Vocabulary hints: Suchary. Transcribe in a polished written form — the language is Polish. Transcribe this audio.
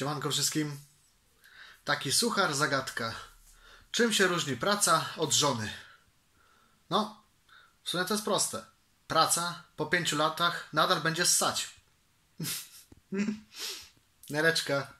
Siemanko wszystkim. Taki suchar, zagadka. Czym się różni praca od żony? No, w sumie to jest proste. Praca po 5 latach nadal będzie ssać. Nereczka.